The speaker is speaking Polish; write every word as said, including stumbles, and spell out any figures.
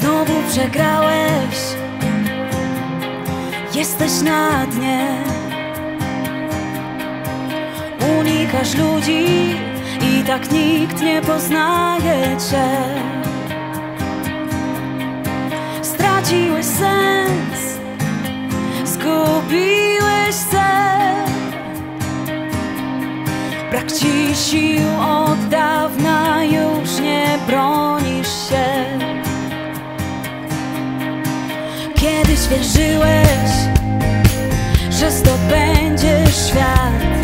Znowu przegrałeś, jesteś na dnie. Unikasz ludzi i tak nikt nie poznaje cię. Straciłeś sens, zgubiłeś cel. Brak ci sił od dawna, już nie bronisz się. Kiedyś wierzyłeś, że zdobędziesz świat.